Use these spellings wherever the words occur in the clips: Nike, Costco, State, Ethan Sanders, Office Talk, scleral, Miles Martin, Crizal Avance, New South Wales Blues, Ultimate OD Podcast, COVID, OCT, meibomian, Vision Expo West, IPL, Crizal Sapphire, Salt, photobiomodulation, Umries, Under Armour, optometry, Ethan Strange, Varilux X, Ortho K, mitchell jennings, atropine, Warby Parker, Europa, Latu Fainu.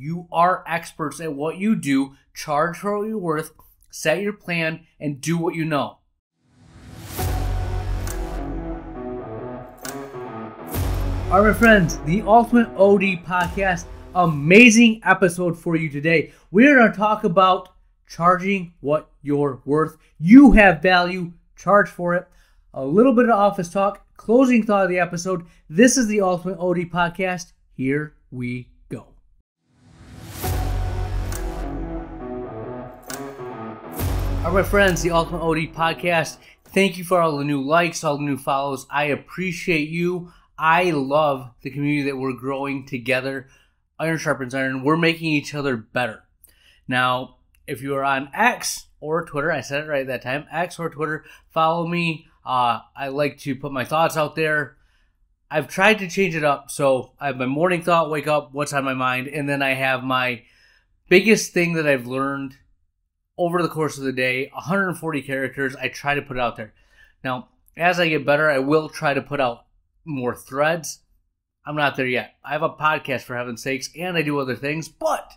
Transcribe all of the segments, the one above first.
You are experts at what you do. Charge for what you're worth, set your plan, and do what you know. All right, my friends, the Ultimate OD Podcast, amazing episode for you today. We're going to talk about charging what you're worth. You have value, charge for it. A little bit of office talk, closing thought of the episode. This is the Ultimate OD Podcast. Here we go. All right, my friends, the Ultimate OD Podcast. Thank you for all the new likes, all the new follows. I appreciate you. I love the community that we're growing together. Iron sharpens iron. We're making each other better. Now, if you are on X or Twitter, I said it right that time, X or Twitter, follow me. I like to put my thoughts out there. I've tried to change it up. So I have my morning thought, wake up, what's on my mind. And then I have my biggest thing that I've learned over the course of the day, 140 characters. I try to put it out there. Now, as I get better, I will try to put out more threads. I'm not there yet. I have a podcast, for heaven's sakes, and I do other things, but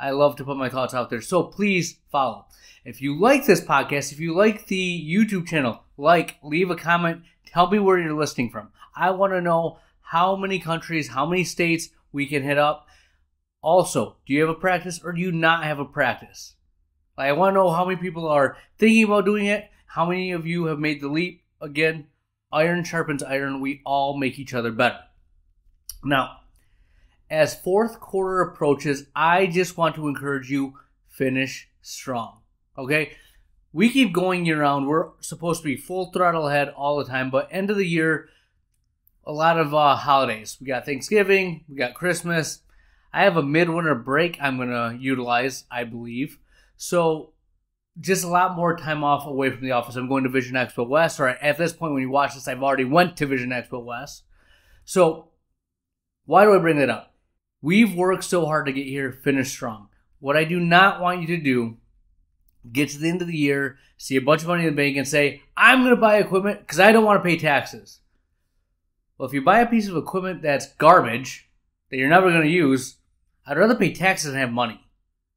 I love to put my thoughts out there. So please follow. If you like this podcast, if you like the YouTube channel, leave a comment, tell me where you're listening from. I want to know how many countries, how many states we can hit up. Also, do you have a practice or do you not have a practice? I want to know how many people are thinking about doing it, how many of you have made the leap. Again, iron sharpens iron. We all make each other better. Now, as fourth quarter approaches, I just want to encourage you, finish strong, okay? We keep going year round. We're supposed to be full throttle ahead all the time, but end of the year, a lot of holidays. We got Thanksgiving, we got Christmas. I have a midwinter break I'm going to utilize, I believe. So just a lot more time off away from the office. I'm going to Vision Expo West, or at this point when you watch this, I've already went to Vision Expo West. So why do I bring that up? We've worked so hard to get here, finish strong. What I do not want you to do, get to the end of the year, see a bunch of money in the bank and say, I'm going to buy equipment because I don't want to pay taxes. Well, if you buy a piece of equipment that's garbage, that you're never going to use, I'd rather pay taxes than have money,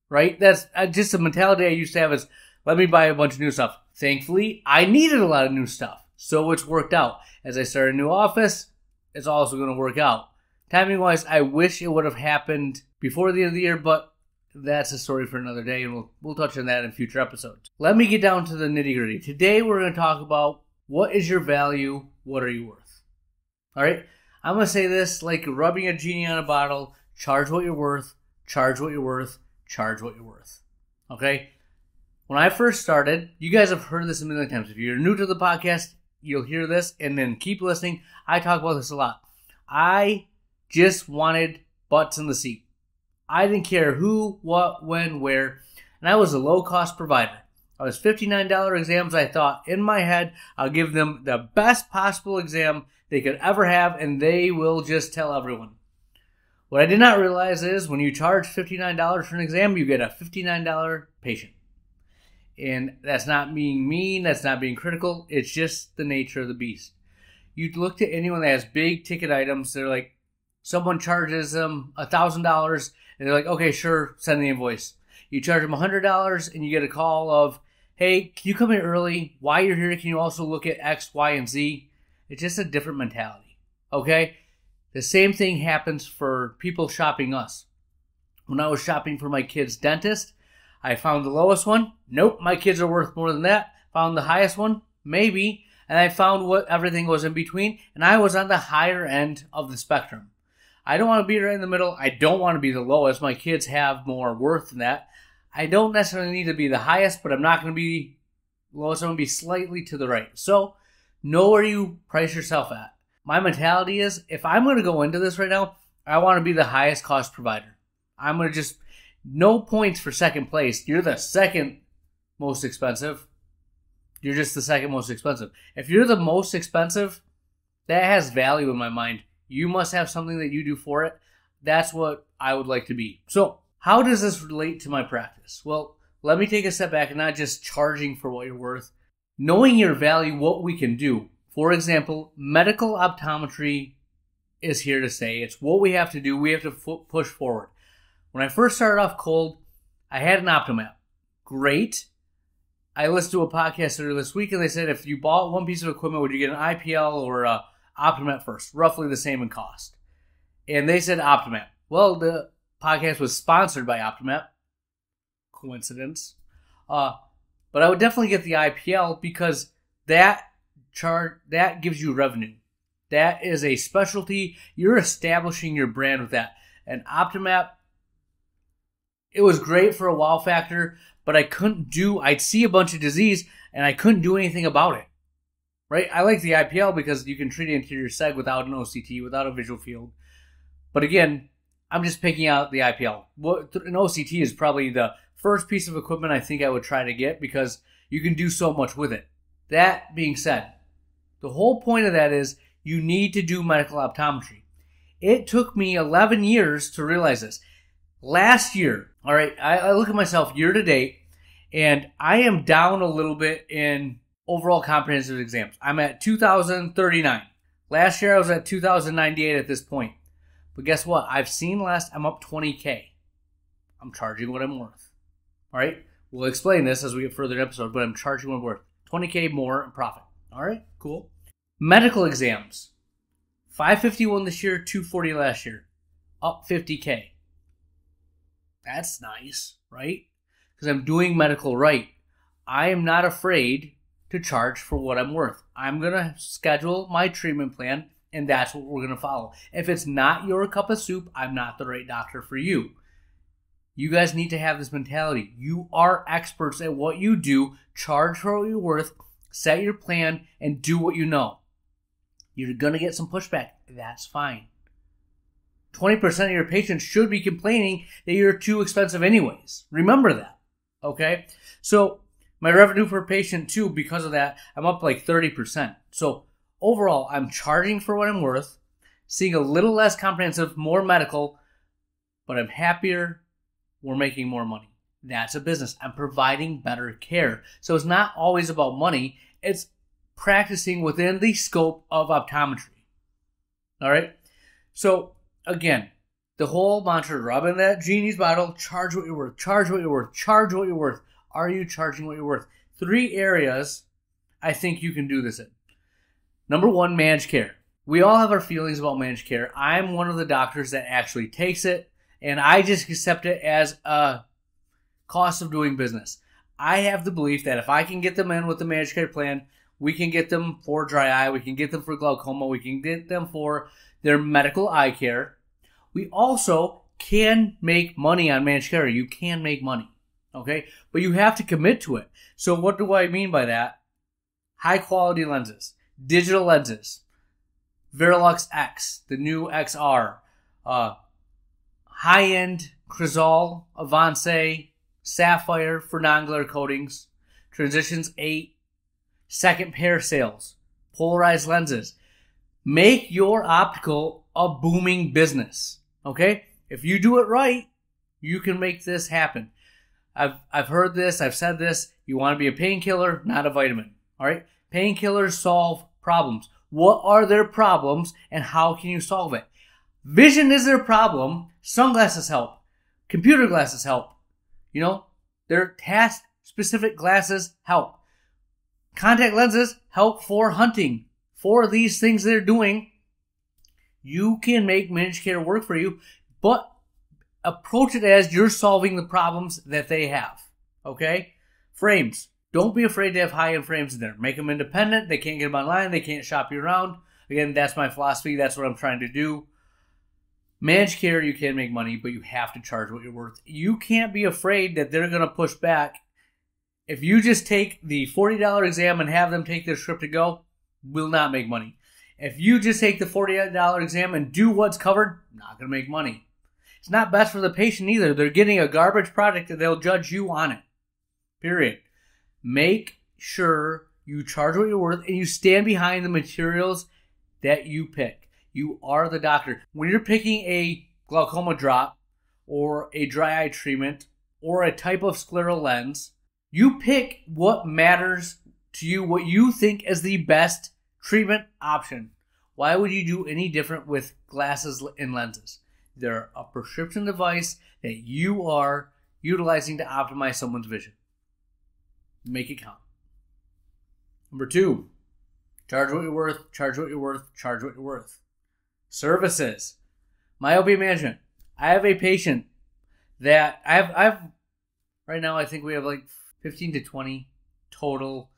right? That's just a mentality I used to have is, let me buy a bunch of new stuff. Thankfully, I needed a lot of new stuff, so it's worked out. As I start a new office, it's also going to work out. Timing-wise, I wish it would have happened before the end of the year, but that's a story for another day, and we'll touch on that in future episodes. Let me get down to the nitty-gritty. Today, we're going to talk about what is your value, what are you worth? All right? I'm going to say this like rubbing a genie on a bottle. Charge what you're worth, charge what you're worth, charge what you're worth. Okay? When I first started, you guys have heard this a million times. If you're new to the podcast, you'll hear this, and then keep listening. I talk about this a lot. I just wanted butts in the seat. I didn't care who, what, when, where. And I was a low-cost provider. I was $59 exams. I thought in my head, I'll give them the best possible exam they could ever have, and they will just tell everyone. What I did not realize is when you charge $59 for an exam, you get a $59 patient. And that's not being mean. That's not being critical. It's just the nature of the beast. You look to anyone that has big ticket items, they're like, someone charges them $1,000, and they're like, okay, sure, send the invoice. You charge them $100, and you get a call of, hey, can you come in early? While you're here, can you also look at X, Y, and Z? It's just a different mentality, okay? The same thing happens for people shopping us. When I was shopping for my kid's dentist, I found the lowest one. Nope, my kids are worth more than that. Found the highest one, maybe, and I found what everything was in between, and I was on the higher end of the spectrum. I don't want to be right in the middle. I don't want to be the lowest. My kids have more worth than that. I don't necessarily need to be the highest, but I'm not going to be lowest. I'm going to be slightly to the right. So know where you price yourself at. My mentality is if I'm going to go into this right now, I want to be the highest cost provider. I'm going to just no points for second place. You're the second most expensive. You're just the second most expensive. If you're the most expensive, that has value in my mind. You must have something that you do for it. That's what I would like to be. So how does this relate to my practice? Well, let me take a step back and not just charging for what you're worth. Knowing your value, what we can do. For example, medical optometry is here to stay. It's what we have to do. We have to push forward. When I first started off cold, I had an Optomap. Great. I listened to a podcast earlier this week, and they said if you bought one piece of equipment, would you get an IPL or an Optomap first? Roughly the same in cost. And they said Optomap. Well, the podcast was sponsored by Optomap. Coincidence. But I would definitely get the IPL because that gives you revenue. That is a specialty. You're establishing your brand with that. And Optomap, it was great for a wow factor, but I'd see a bunch of disease and I couldn't do anything about it. Right? I like the IPL because you can treat anterior seg without an OCT, without a visual field. But again, I'm just picking out the IPL. An OCT is probably the first piece of equipment I think I would try to get because you can do so much with it. That being said, the whole point of that is you need to do medical optometry. It took me 11 years to realize this. Last year, all right, I look at myself year to date, and I am down a little bit in overall comprehensive exams. I'm at 2,039. Last year, I was at 2,098 at this point. But guess what? I've seen less. I'm up 20K. I'm charging what I'm worth. All right, we'll explain this as we get further in the episode, but I'm charging what I'm worth. 20K more in profit. All right, cool. Medical exams. 551 this year, 240 last year. Up 50K. That's nice, right? Because I'm doing medical right. I am not afraid to charge for what I'm worth. I'm going to schedule my treatment plan, and that's what we're going to follow. If it's not your cup of soup, I'm not the right doctor for you. You guys need to have this mentality. You are experts at what you do. Charge for what you're worth. Set your plan and do what you know. You're going to get some pushback. That's fine. 20% of your patients should be complaining that you're too expensive anyways. Remember that. Okay? So my revenue per patient too, because of that, I'm up like 30%. So overall, I'm charging for what I'm worth, seeing a little less comprehensive, more medical, but I'm happier. We're making more money. That's a business. I'm providing better care. So it's not always about money. It's practicing within the scope of optometry. All right? So, again, the whole mantra, rubbing that genie's bottle, charge what you're worth, charge what you're worth, charge what you're worth. Are you charging what you're worth? Three areas I think you can do this in. Number one, managed care. We all have our feelings about managed care. I'm one of the doctors that actually takes it. And I just accept it as a cost of doing business. I have the belief that if I can get them in with the managed care plan, we can get them for dry eye, we can get them for glaucoma, we can get them for their medical eye care. We also can make money on managed care. You can make money, okay? But you have to commit to it. So what do I mean by that? High quality lenses, digital lenses, Varilux X, the new XR, high-end Crizal Avance, Sapphire for non-glare coatings, Transitions 8, second pair sales, polarized lenses. Make your optical a booming business, okay? If you do it right, you can make this happen. I've heard this, I've said this. You want to be a painkiller, not a vitamin, all right? Painkillers solve problems. What are their problems and how can you solve it? Vision is their problem. Sunglasses help. Computer glasses help. You know, their task-specific glasses help. Contact lenses help for hunting. For these things they're doing, you can make managed care work for you, but approach it as you're solving the problems that they have. Okay? Frames. Don't be afraid to have high-end frames in there. Make them independent. They can't get them online. They can't shop you around. Again, that's my philosophy. That's what I'm trying to do. Managed care, you can make money, but you have to charge what you're worth. You can't be afraid that they're going to push back. If you just take the $40 exam and have them take their script to go, will not make money. If you just take the $40 exam and do what's covered, not going to make money. It's not best for the patient either. They're getting a garbage product and they'll judge you on it. Period. Make sure you charge what you're worth and you stand behind the materials that you pick. You are the doctor. When you're picking a glaucoma drop or a dry eye treatment or a type of scleral lens, you pick what matters to you, what you think is the best treatment option. Why would you do any different with glasses and lenses? They're a prescription device. that you are utilizing to optimize someone's vision. Make it count. Number two, charge what you're worth, charge what you're worth, charge what you're worth. Services. Myopia management. I have a patient that I've right now I think we have like 15 to 20 total.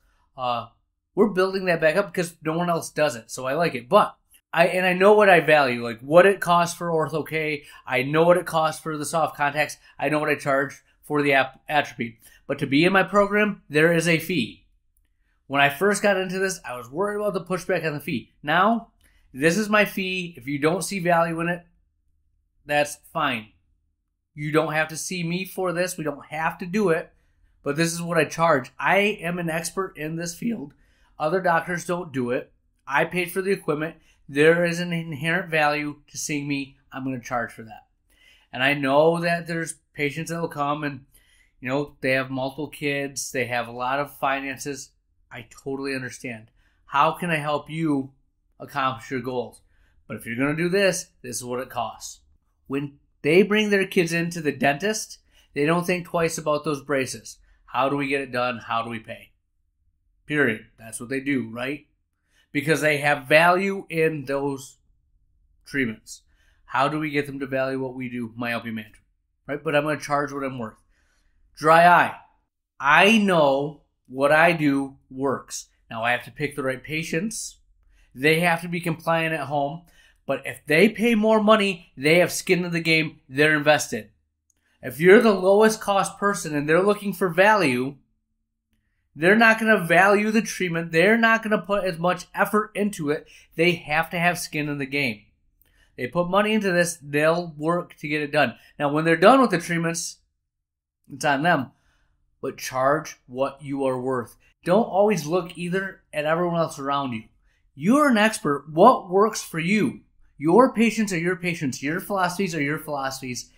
We're building that back up because no one else does it, so I like it. But I know what I value, like what it costs for Ortho K. I know what it costs for the soft contacts. I know what I charge for the atropine. But to be in my program, there is a fee. When I first got into this, I was worried about the pushback on the fee. Now, this is my fee. If you don't see value in it, that's fine. You don't have to see me for this. We don't have to do it. But this is what I charge. I am an expert in this field. Other doctors don't do it. I paid for the equipment. There is an inherent value to seeing me. I'm going to charge for that. And I know that there's patients that will come and, you know, they have multiple kids. They have a lot of finances. I totally understand. How can I help you accomplish your goals? But if you're going to do this, this is what it costs. When they bring their kids into the dentist, they don't think twice about those braces. How do we get it done? How do we pay? Period. That's what they do, right? Because they have value in those treatments. How do we get them to value what we do? Myopia management, right? But I'm going to charge what I'm worth. Dry eye. I know what I do works. Now, I have to pick the right patients. They have to be compliant at home. But if they pay more money, they have skin in the game. They're invested. If you're the lowest cost person and they're looking for value, they're not going to value the treatment. They're not going to put as much effort into it. They have to have skin in the game. They put money into this. They'll work to get it done. Now, when they're done with the treatments, it's on them. But charge what you are worth. Don't always look either at everyone else around you. You're an expert. What works for you? Your patients are your patients. Your philosophies are your philosophies.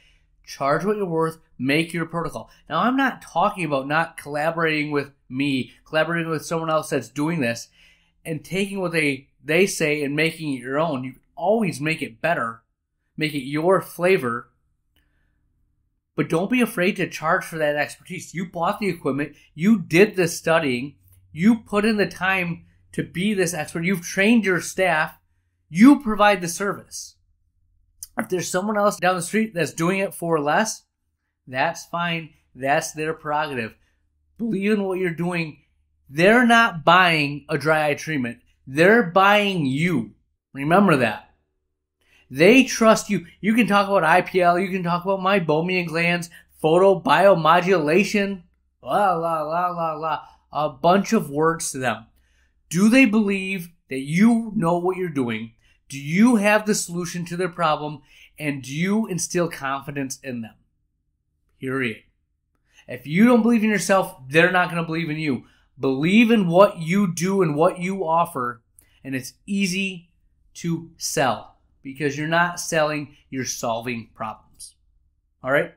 Charge what you're worth. Make your protocol. Now, I'm not talking about not collaborating with me, collaborating with someone else that's doing this, and taking what they say and making it your own. You always make it better. Make it your flavor. But don't be afraid to charge for that expertise. You bought the equipment. You did the studying. You put in the time to be this expert. You've trained your staff. You provide the service. If there's someone else down the street that's doing it for less, that's fine. That's their prerogative. Believe in what you're doing. They're not buying a dry eye treatment. They're buying you. Remember that. They trust you. You can talk about IPL. You can talk about meibomian glands, photobiomodulation, la, la, la, la, la. A bunch of words to them. Do they believe that you know what you're doing? Do you have the solution to their problem? And do you instill confidence in them? Period. If you don't believe in yourself, they're not going to believe in you. Believe in what you do and what you offer. And it's easy to sell because you're not selling, you're solving problems. All right.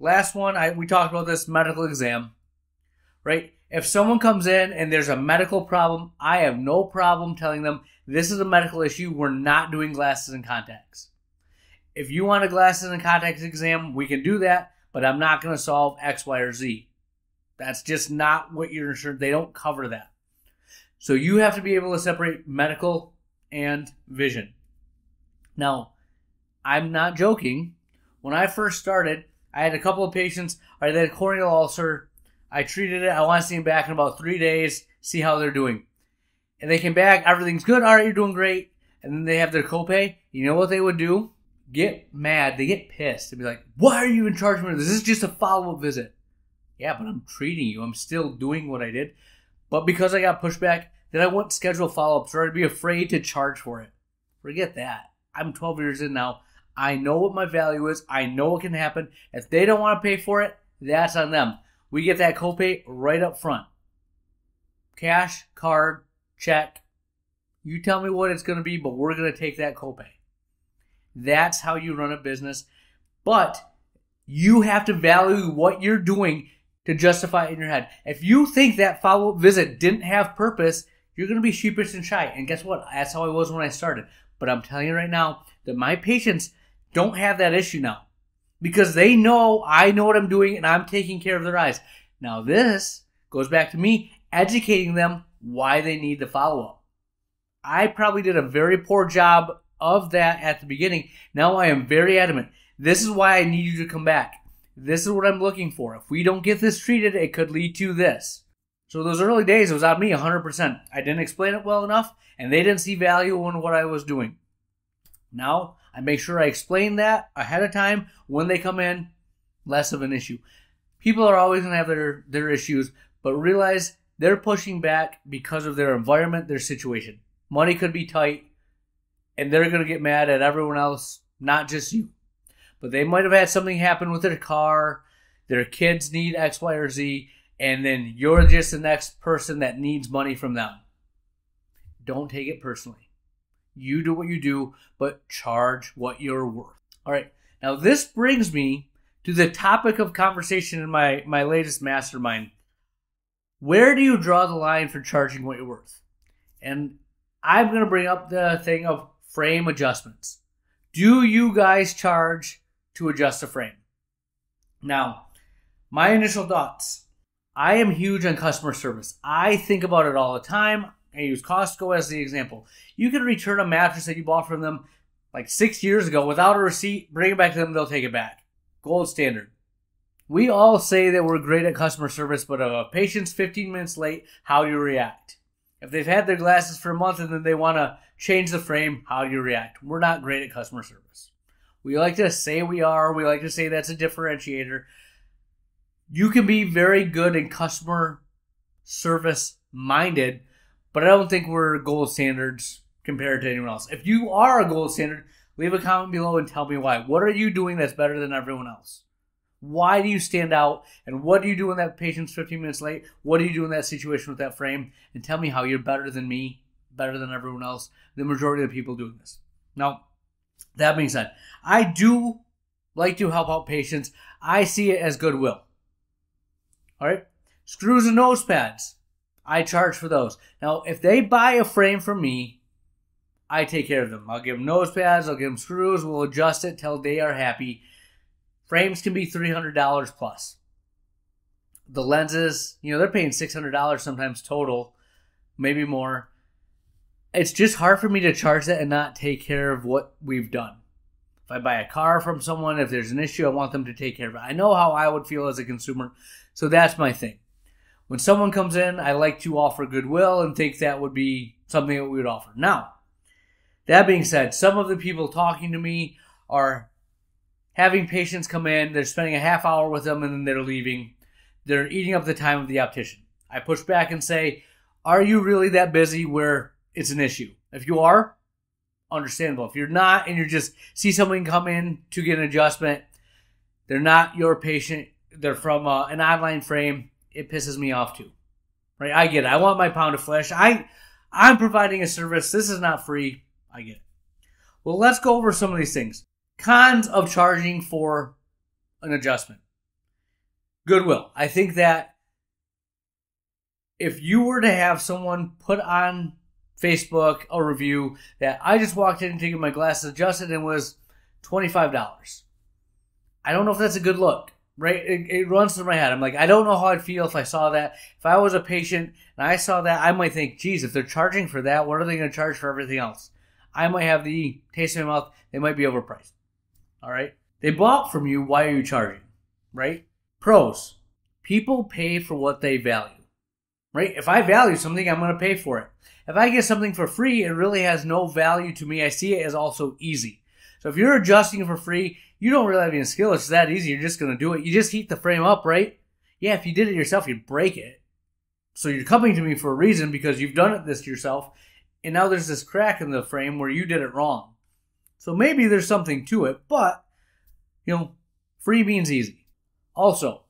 Last one, we talked about this medical exam, right? If someone comes in and there's a medical problem, I have no problem telling them this is a medical issue. We're not doing glasses and contacts. If you want a glasses and contacts exam, we can do that, but I'm not going to solve X, Y, or Z. That's just not what your insurance, they don't cover that. So you have to be able to separate medical and vision. Now, I'm not joking. When I first started, I had a couple of patients, I had a corneal ulcer. I treated it. I want to see them back in about 3 days, see how they're doing. And they came back. Everything's good. All right, you're doing great. And then they have their copay. You know what they would do? Get mad. They get pissed. They'd be like, why are you in charge of me? This is just a follow-up visit. Yeah, but I'm treating you. I'm still doing what I did. But because I got pushback, then I wouldn't schedule follow-ups or I'd be afraid to charge for it. Forget that. I'm 12 years in now. I know what my value is. I know what can happen. If they don't want to pay for it, that's on them. We get that copay right up front. Cash, card, check. You tell me what it's going to be, but we're going to take that copay. That's how you run a business. But you have to value what you're doing to justify it in your head. If you think that follow-up visit didn't have purpose, you're going to be sheepish and shy. And guess what? That's how I was when I started. But I'm telling you right now that my patients don't have that issue now. because they know I know what I'm doing and I'm taking care of their eyes. Now this goes back to me educating them why they need the follow-up. I probably did a very poor job of that at the beginning. Now I am very adamant. This is why I need you to come back. This is what I'm looking for. If we don't get this treated, it could lead to this. So those early days, it was on me 100%. I didn't explain it well enough, and they didn't see value in what I was doing. Now, I make sure I explain that ahead of time. When they come in, less of an issue. People are always going to have their issues, but realize they're pushing back because of their environment, their situation. Money could be tight, and they're going to get mad at everyone else, not just you. But they might have had something happen with their car, their kids need X, Y, or Z, and then you're just the next person that needs money from them. Don't take it personally. You do what you do, but charge what you're worth. All right, now this brings me to the topic of conversation in my latest mastermind. Where do you draw the line for charging what you're worth? And I'm going to bring up the thing of frame adjustments. Do you guys charge to adjust a frame? Now, my initial thoughts. I am huge on customer service. I think about it all the time. I use Costco as the example. You can return a mattress that you bought from them like 6 years ago without a receipt, bring it back to them, they'll take it back. Gold standard. We all say that we're great at customer service, but if a patient's 15 minutes late, how do you react? If they've had their glasses for a month and then they want to change the frame, how do you react? We're not great at customer service. We like to say we are. We like to say that's a differentiator. You can be very good and customer service minded, but I don't think we're gold standards compared to anyone else. If you are a gold standard, leave a comment below and tell me why. What are you doing that's better than everyone else? Why do you stand out? And what do you do when that patient's 15 minutes late? What do you do in that situation with that frame? And tell me how you're better than me, better than everyone else, the majority of the people doing this. Now, that being said, I do like to help out patients. I see it as goodwill. All right? Screws and nose pads. I charge for those. Now, if they buy a frame from me, I take care of them. I'll give them nose pads. I'll give them screws. We'll adjust it till they are happy. Frames can be $300 plus. The lenses, you know, they're paying $600 sometimes total, maybe more. It's just hard for me to charge that and not take care of what we've done. If I buy a car from someone, if there's an issue, I want them to take care of it. I know how I would feel as a consumer, so that's my thing. When someone comes in, I like to offer goodwill and think that would be something that we would offer. Now, that being said, some of the people talking to me are having patients come in, they're spending a half hour with them, and then they're leaving. They're eating up the time of the optician. I push back and say, are you really that busy where it's an issue? If you are, understandable. If you're not and you just see someone come in to get an adjustment, they're not your patient. They're from an online frame. It pisses me off too. Right? I get it. I want my pound of flesh. I'm providing a service. This is not free. I get it. Well, let's go over some of these things. Cons of charging for an adjustment. Goodwill. I think that if you were to have someone put on Facebook a review that I just walked in to get my glasses adjusted and was $25. I don't know if that's a good look, right? It runs through my head. I'm like, I don't know how I'd feel if I saw that. If I was a patient and I saw that, I might think, geez, if they're charging for that, what are they going to charge for everything else? I might have the taste in my mouth. They might be overpriced. All right. They bought from you. Why are you charging? Right? Pros. People pay for what they value. Right? If I value something, I'm going to pay for it. If I get something for free, it really has no value to me. I see it as also easy. So if you're adjusting for free, you don't really have any skill. It's that easy. You're just going to do it. You just heat the frame up, right? Yeah, if you did it yourself, you'd break it. So you're coming to me for a reason because you've done this to yourself. And now there's this crack in the frame where you did it wrong. So maybe there's something to it, but, you know, free means easy. Also,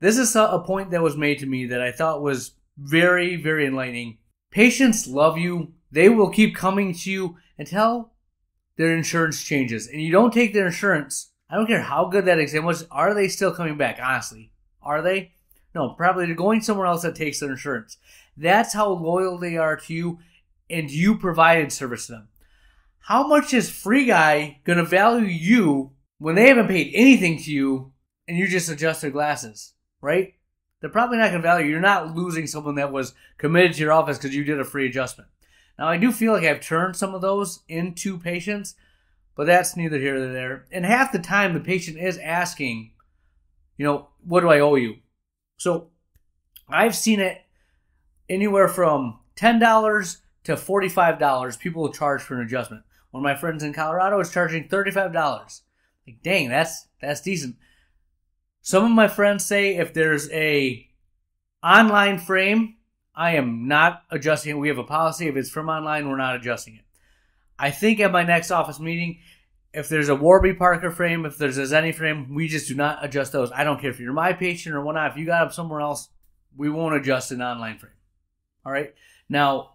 this is a point that was made to me that I thought was very, very enlightening. Patients love you. They will keep coming to you until their insurance changes. And you don't take their insurance. I don't care how good that exam was. Are they still coming back, honestly? Are they? No, probably they're going somewhere else that takes their insurance. That's how loyal they are to you. And you provided service to them. How much is free guy going to value you when they haven't paid anything to you and you just adjust their glasses, right? They're probably not going to value you. You're not losing someone that was committed to your office because you did a free adjustment. Now, I do feel like I've turned some of those into patients, but that's neither here nor there. And half the time, the patient is asking, you know, what do I owe you? So I've seen it anywhere from $10 to $45 people will charge for an adjustment. One of my friends in Colorado is charging $35. Like, dang, that's decent. Some of my friends say if there's a online frame, I am not adjusting it. We have a policy. If it's from online, we're not adjusting it. I think at my next office meeting, if there's a Warby Parker frame, if there's a Zenni frame, we just do not adjust those. I don't care if you're my patient or whatnot. If you got up somewhere else, we won't adjust an online frame. All right? Now,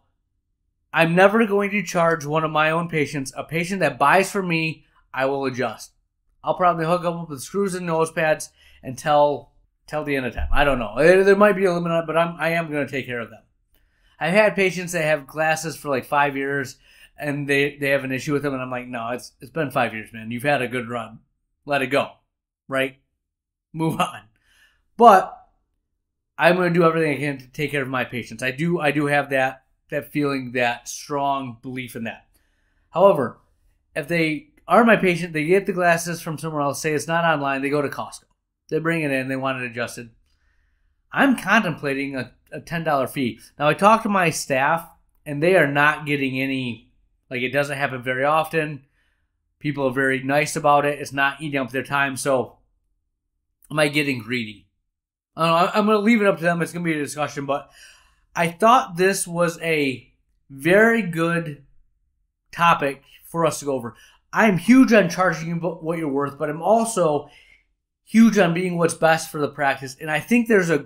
I'm never going to charge one of my own patients. A patient that buys from me, I will adjust. I'll probably hook them up with screws and nose pads until the end of time. I don't know. There might be a limit on it, but I am going to take care of them. I've had patients that have glasses for like 5 years, and they have an issue with them, and I'm like, no, it's been 5 years, man. You've had a good run. Let it go, right? Move on. But I'm going to do everything I can to take care of my patients. I do have that feeling, that strong belief in that. However, if they are my patient, they get the glasses from somewhere else, say it's not online, they go to Costco. They bring it in, they want it adjusted. I'm contemplating a $10 fee. Now, I talked to my staff, and they are not getting any, like, it doesn't happen very often. People are very nice about it. It's not eating up their time, so am I getting greedy? I don't know, I'm going to leave it up to them. It's going to be a discussion, but I thought this was a very good topic for us to go over. I'm huge on charging you what you're worth, but I'm also huge on being what's best for the practice. And I think there's a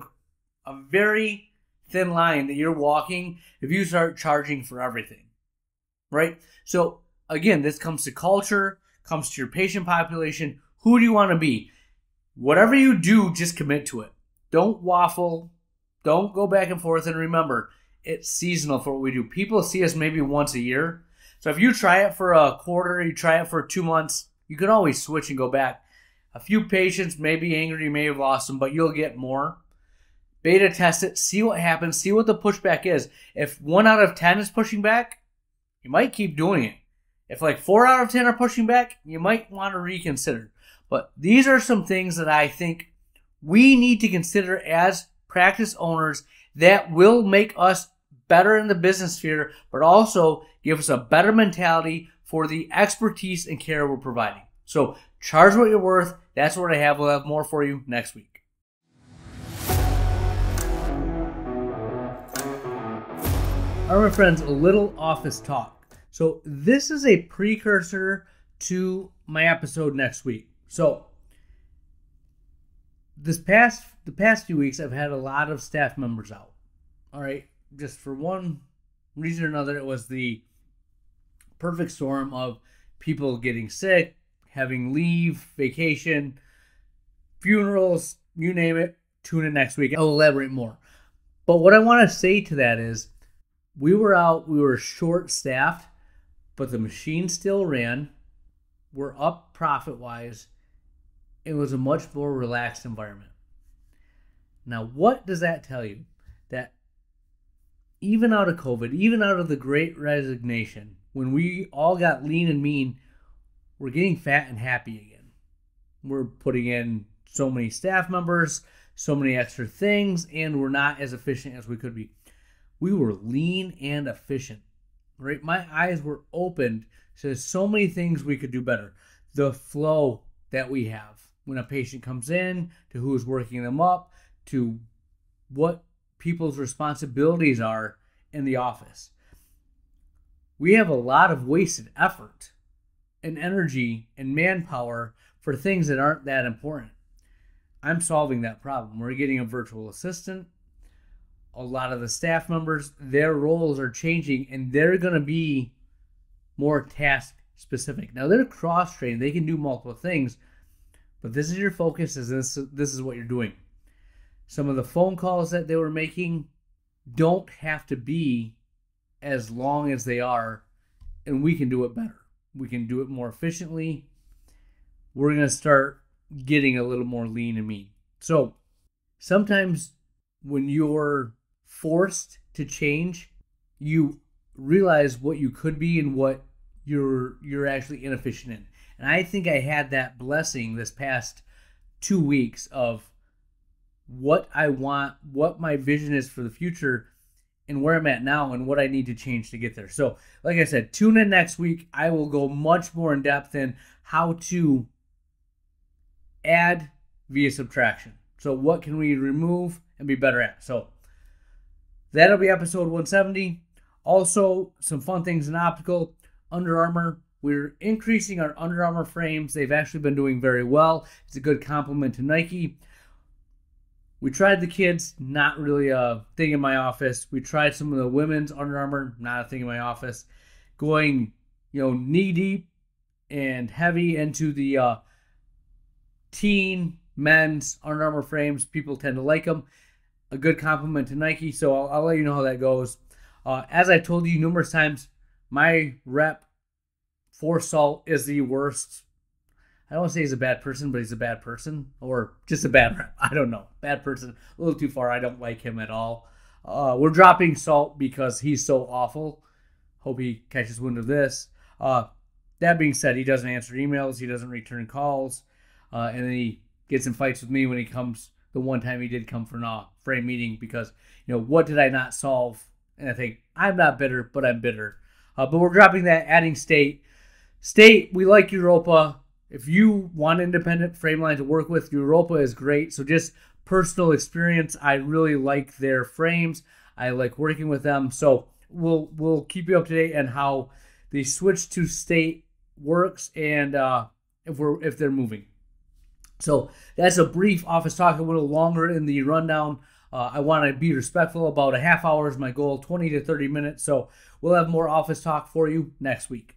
very thin line that you're walking if you start charging for everything, right? So, again, this comes to culture, comes to your patient population. Who do you want to be? Whatever you do, just commit to it. Don't waffle. Don't go back and forth. And remember, it's seasonal for what we do. People see us maybe once a year. So if you try it for a quarter, you try it for 2 months, you can always switch and go back. A few patients may be angry, you may have lost them, but you'll get more. Beta test it, see what happens, see what the pushback is. If 1 out of 10 is pushing back, you might keep doing it. If like 4 out of 10 are pushing back, you might want to reconsider. But these are some things that I think we need to consider as practice owners that will make us better in the business sphere, but also give us a better mentality for the expertise and care we're providing. So charge what you're worth. That's what I have. We'll have more for you next week. All right, my friends, a little office talk. So this is a precursor to my episode next week. So the past few weeks, I've had a lot of staff members out. All right, just for one reason or another, it was the perfect storm of people getting sick, having leave, vacation, funerals, you name it. Tune in next week. I'll elaborate more. But what I want to say to that is we were out, we were short-staffed, but the machine still ran. We're up profit-wise. It was a much more relaxed environment. Now, what does that tell you? That even out of COVID, even out of the Great Resignation, when we all got lean and mean, we're getting fat and happy again. We're putting in so many staff members, so many extra things, and we're not as efficient as we could be. We were lean and efficient, right? My eyes were opened to so many things we could do better. The flow that we have when a patient comes in, to who's working them up, to what people's responsibilities are in the office. We have a lot of wasted effort and energy and manpower for things that aren't that important. I'm solving that problem. We're getting a virtual assistant. A lot of the staff members, their roles are changing, and they're going to be more task specific. Now, they're cross-trained. They can do multiple things, but this is your focus, is this is what you're doing. Some of the phone calls that they were making don't have to be as long as they are, and we can do it better. We can do it more efficiently. we're going to start getting a little more lean and mean. So sometimes when you're forced to change, you realize what you could be and what you're actually inefficient in. And I think I had that blessing this past 2 weeks of what I want, what my vision is for the future, and where I'm at now and what I need to change to get there. So like I said, tune in next week. I will go much more in depth in how to add via subtraction. So what can we remove and be better at? So that'll be episode 170. Also, some fun things in optical. Under Armour, we're increasing our Under Armour frames. They've actually been doing very well. It's a good compliment to Nike. We tried the kids, not really a thing in my office. We tried some of the women's Under Armour, not a thing in my office. Going, you know, knee deep and heavy into the teen men's Under Armour frames. People tend to like them. A good compliment to Nike. So I'll let you know how that goes. As I told you numerous times, my rep for Salt is the worst. I don't want to say he's a bad person, but he's a bad person, or just a bad rep. I don't know. Bad person. A little too far. I don't like him at all. We're dropping Salt because he's so awful. Hope he catches wind of this. That being said, he doesn't answer emails. He doesn't return calls. And then he gets in fights with me when he comes. The one time he did come for an off-frame meeting because, you know, what did I not solve? And I think, I'm not bitter, but I'm bitter. But we're dropping that, adding State. State, we like Europa. If you want independent frame line to work with, Europa is great. So just personal experience, I really like their frames. I like working with them. So we'll keep you up to date on how the switch to State works and if they're moving. So that's a brief office talk, a little longer in the rundown. I want to be respectful. About a half hour is my goal, 20 to 30 minutes. So we'll have more office talk for you next week.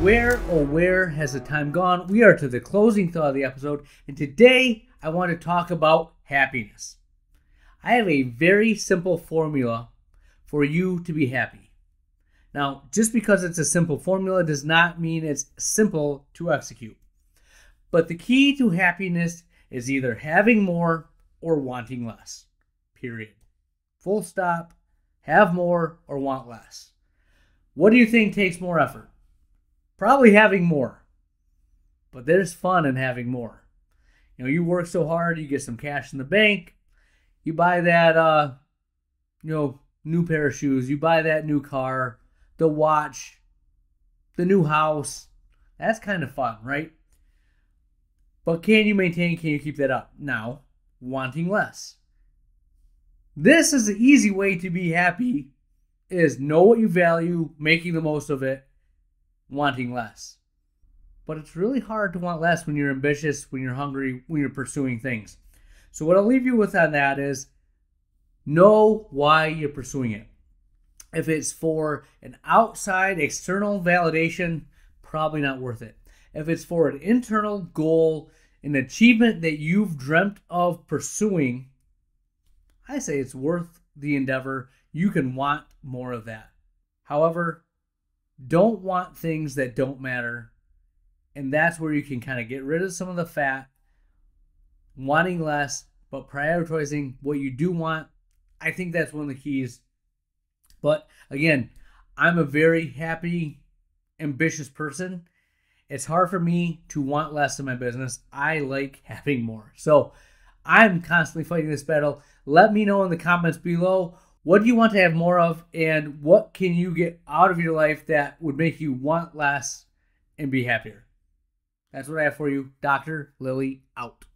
Where, oh, where has the time gone? We are to the closing thought of the episode, and today I want to talk about happiness. I have a very simple formula for you to be happy. Now, just because it's a simple formula does not mean it's simple to execute. But the key to happiness is either having more or wanting less. Period. Full stop. Have more or want less. What do you think takes more effort? Probably having more, but there's fun in having more. You know, you work so hard, you get some cash in the bank, you buy that, you know, new pair of shoes, you buy that new car, the watch, the new house. That's kind of fun, right? But can you maintain, can you keep that up? Now, wanting less. This is the easy way to be happy, is know what you value, making the most of it, wanting less. But it's really hard to want less when you're ambitious, when you're hungry, when you're pursuing things. So what I'll leave you with on that is know why you're pursuing it. If it's for an outside external validation, probably not worth it. If it's for an internal goal, an achievement that you've dreamt of pursuing, I say it's worth the endeavor. You can want more of that. However, don't want things that don't matter. And that's where you can kind of get rid of some of the fat, wanting less, but prioritizing what you do want. I think that's one of the keys. But again, I'm a very happy, ambitious person. It's hard for me to want less in my business. I like having more. So I'm constantly fighting this battle. Let me know in the comments below. What do you want to have more of, and what can you get out of your life that would make you want less and be happier? That's what I have for you. Dr. Lily out.